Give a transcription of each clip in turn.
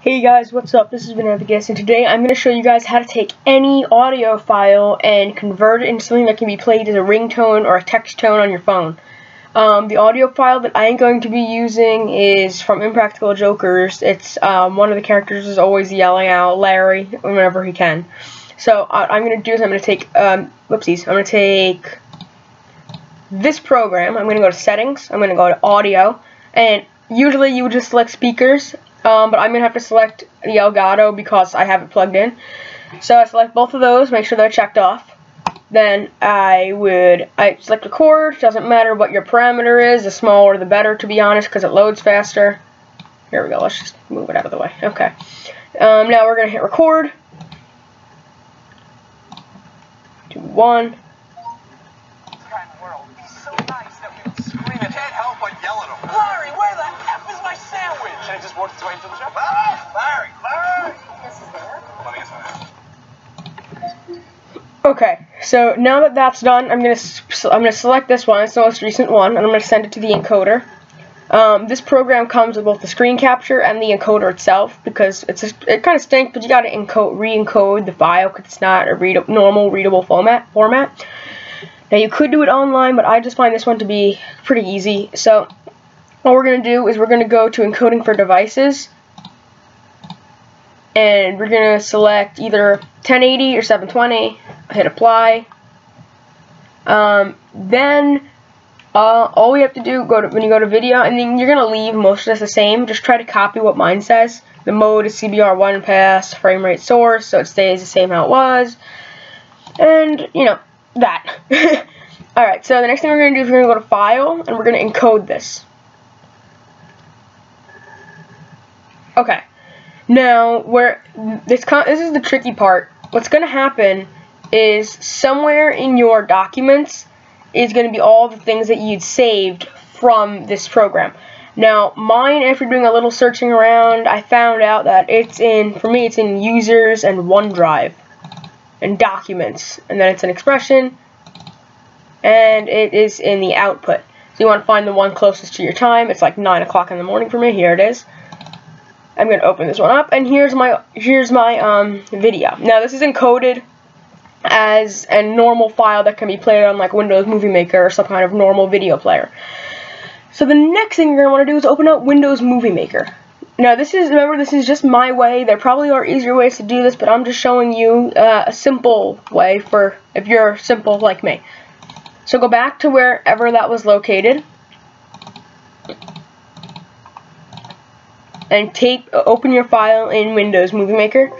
Hey guys, what's up? This is venevicus, and today I'm going to show you guys how to take any audio file and convert it into something that can be played as a ringtone or a text tone on your phone. The audio file that I'm going to be using is from Impractical Jokers. It's one of the characters is always yelling out Larry whenever he can. So I'm going to do is I'm going to take I'm going to take this program. I'm going to go to settings. I'm going to go to audio, and usually you would just select speakers. But I'm going to have to select the Elgato because I have it plugged in. So I select both of those, make sure they're checked off. Then I select record. It doesn't matter what your parameter is, the smaller the better, to be honest, because it loads faster. Here we go, let's just move it out of the way. Okay. Now we're going to hit record. 2, 1. Okay, so now that that's done, I'm gonna select this one, it's the most recent one, and I'm gonna send it to the encoder. This program comes with both the screen capture and the encoder itself, because it kind of stinks, but you gotta re-encode the file because it's not a normal readable format. Now you could do it online, but I just find this one to be pretty easy. So what we're gonna do is we're gonna go to encoding for devices, and we're gonna select either 1080 or 720. Hit apply. All we have to do when you go to video, and then you're gonna leave most of this the same. Just try to copy what mine says. The mode is CBR1 pass, frame rate source, so it stays the same how it was. And you know that. All right. So the next thing we're gonna do is we're gonna go to file, and we're gonna encode this. Okay. Now this is the tricky part. What's gonna happen is somewhere in your documents is going to be all the things that you'd saved from this program. Now mine, after doing a little searching around, I found out that it's in users and OneDrive and documents, and then it's an expression, and it is in the output. So you want to find the one closest to your time. It's like 9 o'clock in the morning for me. Here it is. I'm going to open this one up, and here's my video. Now this is encoded as a normal file that can be played on like Windows Movie Maker or some kind of normal video player. So the next thing you're going to want to do is open up Windows Movie Maker. Now remember this is just my way. There probably are easier ways to do this, but I'm just showing you a simple way for if you're simple like me. So go back to wherever that was located and open your file in Windows Movie Maker.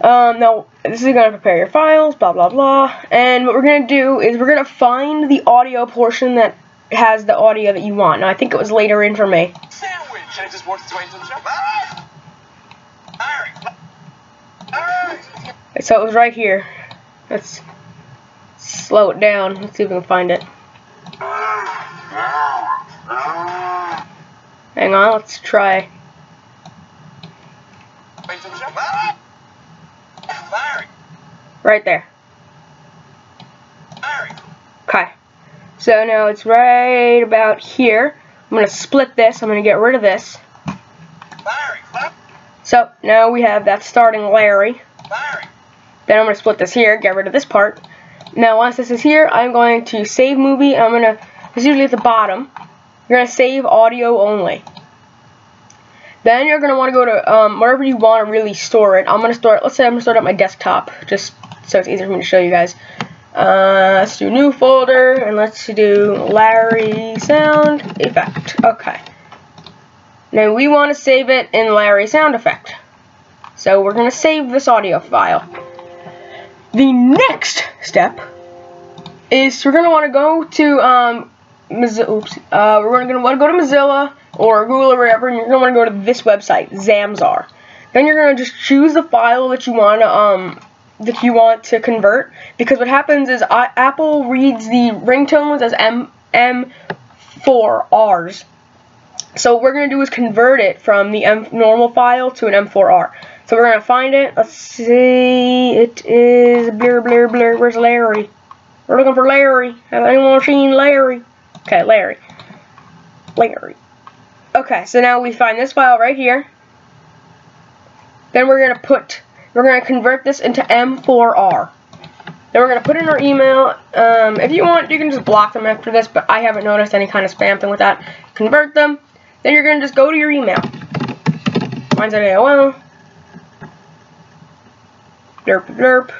Now, this is going to prepare your files, blah, blah, blah, and what we're going to do is we're going to find the audio portion that has the audio that you want. Now, I think it was later in for me. Sandwich! I just walked its way into the shop. Ah! All right. So it was right here. Let's slow it down. Let's see if we can find it. Hang on, let's try. Right there. Okay. So now it's right about here. I'm going to split this. I'm going to get rid of this. So now we have that starting Larry. Then I'm going to split this here, get rid of this part. Now once this is here, I'm going to save movie. I'm going to, it's usually at the bottom. You're going to save audio only. Then you're going to want to go to wherever you want to really store it. I'm going to store it, let's say I'm going to store it at my desktop, just so it's easier for me to show you guys. Let's do new folder, and let's do Larry Sound Effect. Okay. Now we want to save it in Larry Sound Effect. So we're going to save this audio file. The next step is we're going to want to go to we're going to want to go to Mozilla or Google or whatever, and you're going to want to go to this website, Zamzar. Then you're going to just choose the file that you want to convert, because what happens is Apple reads the ringtones as M4Rs. So what we're going to do is convert it from the normal file to an M4R. So we're going to find it. Let's see. It is blur. Where's Larry? We're looking for Larry. Have anyone seen Larry? Okay, Larry. Okay, so now we find this file right here. Then we're gonna convert this into M4R. Then we're going to put in our email. If you want, you can just block them after this, but I haven't noticed any kind of spam thing with that. Convert them. Then you're going to just go to your email. Mine's at AOL. Derp, derp.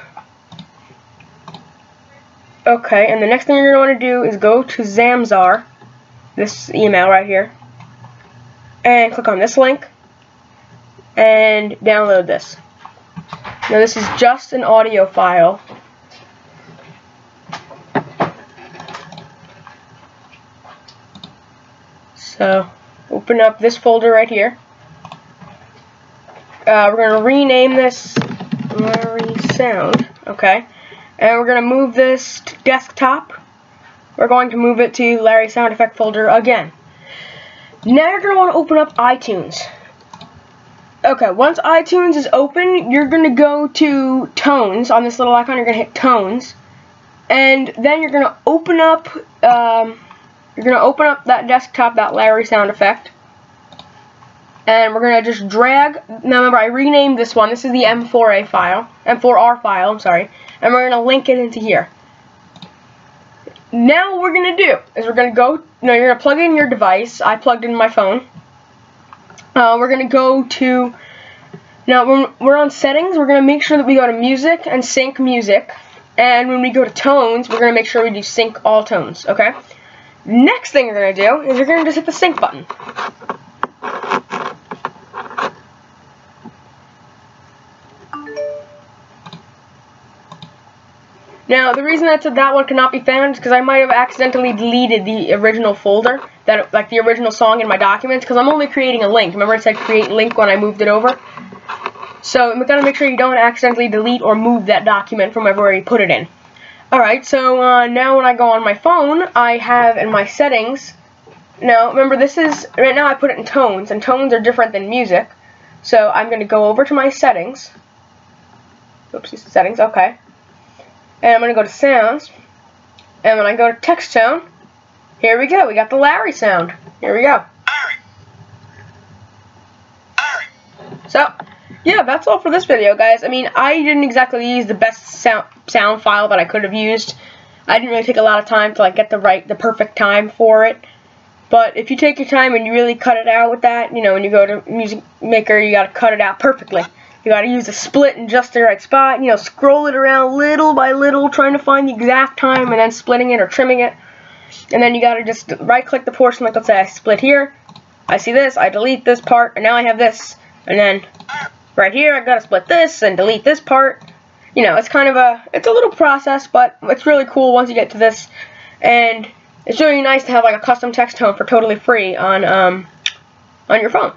Okay, and the next thing you're going to want to do is go to Zamzar, this email right here, and click on this link, and download this. Now, this is just an audio file. So, open up this folder right here. We're going to rename this Larry Sound, okay? And we're going to move this to desktop. We're going to move it to Larry Sound Effect folder again. Now you're going to want to open up iTunes. Okay, once iTunes is open, you're going to go to Tones. On this little icon, you're going to hit Tones. And then you're going to open up... You're going to open up that desktop, that Larry sound effect. And we're going to just drag. Now remember, I renamed this one. This is the M4R file, I'm sorry. And we're going to link it into here. Now what we're going to do is we're going to go. No, you're going to plug in your device. I plugged in my phone. We're going to go to. Now when we're on settings, we're going to make sure that we go to music and sync music. And when we go to tones, we're going to make sure we do sync all tones, okay? Next thing you're going to do is you're going to just hit the sync button. Now, the reason that said that one cannot be found is because I might have accidentally deleted the original folder, like the original song in my documents, because I'm only creating a link. Remember, it said create link when I moved it over? So, we've got to make sure you don't accidentally delete or move that document from where you put it in. Alright, so now when I go on my phone, I have in my settings, now remember this is, right now I put it in tones, and tones are different than music, so I'm going to go over to my settings, oopsie, settings, okay, and I'm going to go to sounds, and when I go to text tone, here we go, we got the Larry sound, here we go. So, yeah, that's all for this video, guys. I mean, I didn't exactly use the best sound file that I could have used. I didn't really take a lot of time to like get the perfect time for it. But if you take your time and you really cut it out with that, you know, when you go to Music Maker, you gotta cut it out perfectly. You gotta use the split in just the right spot. You know, scroll it around little by little, trying to find the exact time, and then splitting it or trimming it. And then you gotta just right-click the portion. Like, let's say I split here. I see this. I delete this part, and now I have this. And then. Right here, I've got to split this and delete this part. You know, it's kind of it's a little process, but it's really cool once you get to this. And it's really nice to have like a custom text tone for totally free on your phone.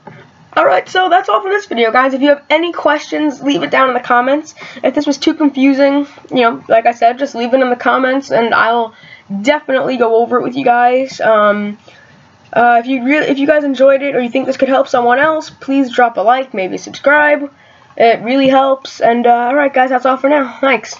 Alright, so that's all for this video, guys. If you have any questions, leave it down in the comments. If this was too confusing, you know, like I said, just leave it in the comments, and I'll definitely go over it with you guys. If you guys enjoyed it or you think this could help someone else, please drop a like, maybe subscribe. It really helps. And alright guys, that's all for now. Thanks.